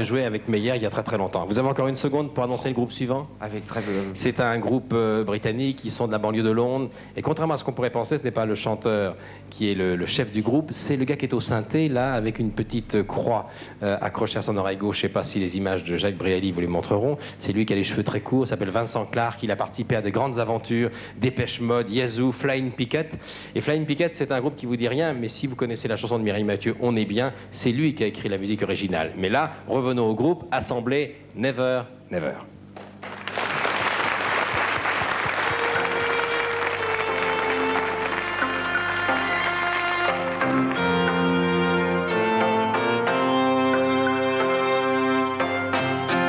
J'ai joué avec Meyer il y a très longtemps. Vous avez encore une seconde pour annoncer le groupe suivant? Avec très peu. C'est un groupe britannique, ils sont de la banlieue de Londres. Et contrairement à ce qu'on pourrait penser, ce n'est pas le chanteur qui est le chef du groupe, c'est le gars qui est au synthé, là, avec une petite croix accrochée à son oreille gauche. Je ne sais pas si les images de Jacques Brialy vous les montreront. C'est lui qui a les cheveux très courts, s'appelle Vincent Clarke. Il a participé à des grandes aventures, Dépêche Mode, Yazoo, Flying Pickett. Et Flying Pickett, c'est un groupe qui vous dit rien, mais si vous connaissez la chanson de Mirai Mathieu, On est bien, c'est lui qui a écrit la musique originale. Mais là, revenons au groupe, Assemblée, Never, Never.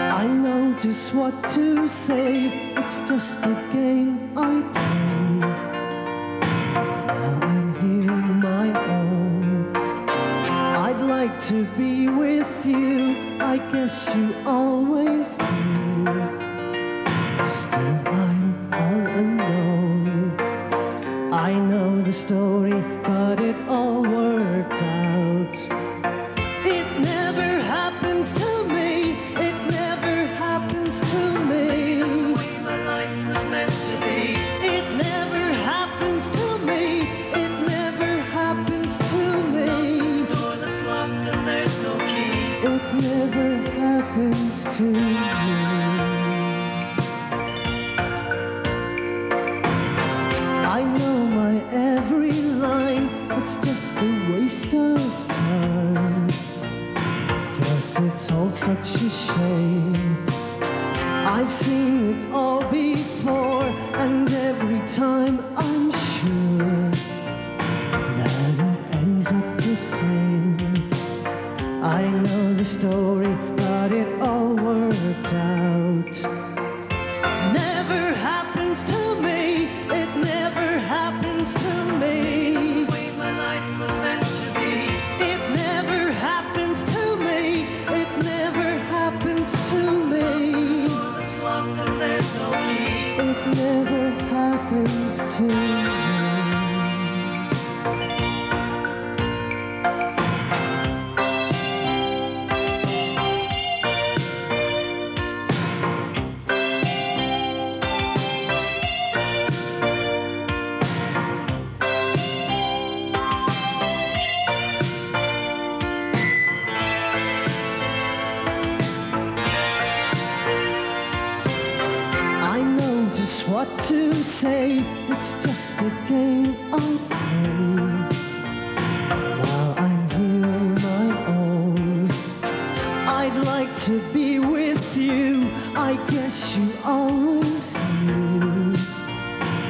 I know just what to say, it's just a game I play. Now I'm here on my own. I'd like to be with you, I guess you always do. Still I'm all alone. I know the story, but it all worked out. It never happens to me, it never happens to me. That's the way my life was meant to be. It never happens to me, it never happens to me. It's just a door that's locked and there's no key. It never happens to me. I know my every line, it's just a waste of time. Plus it's all such a shame. I've seen it all before, and every time I'm sure that it ends up the same. I know the story, but it all worked out. Never happens to me, it never happens to me. That's the way my life was meant to be. It never happens to me, it never happens to me. It's locked and there's no key. It never happens to me. What to say, it's just a game I play. While I'm here on my own, I'd like to be with you, I guess you always knew.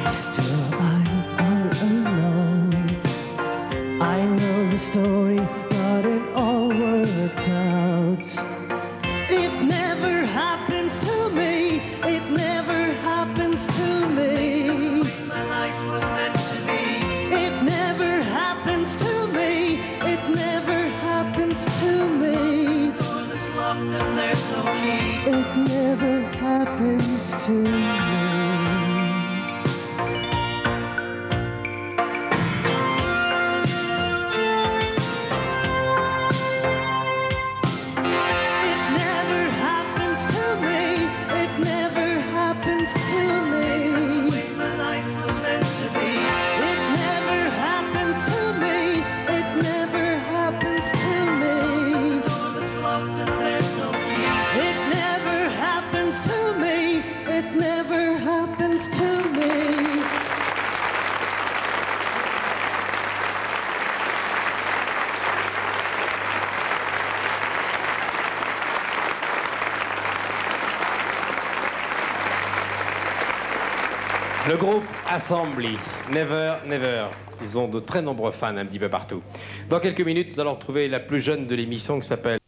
Still I'm all alone. I know the story, but it all worked out. It never happens to me, it never happens to me. That's the way my life was meant to be. It never happens to me, it never happens to me. There's a door that's locked and there's no key. It never happens to me. Le groupe Assemblée, Never, Never. Ils ont de très nombreux fans un petit peu partout. Dans quelques minutes, nous allons retrouver la plus jeune de l'émission qui s'appelle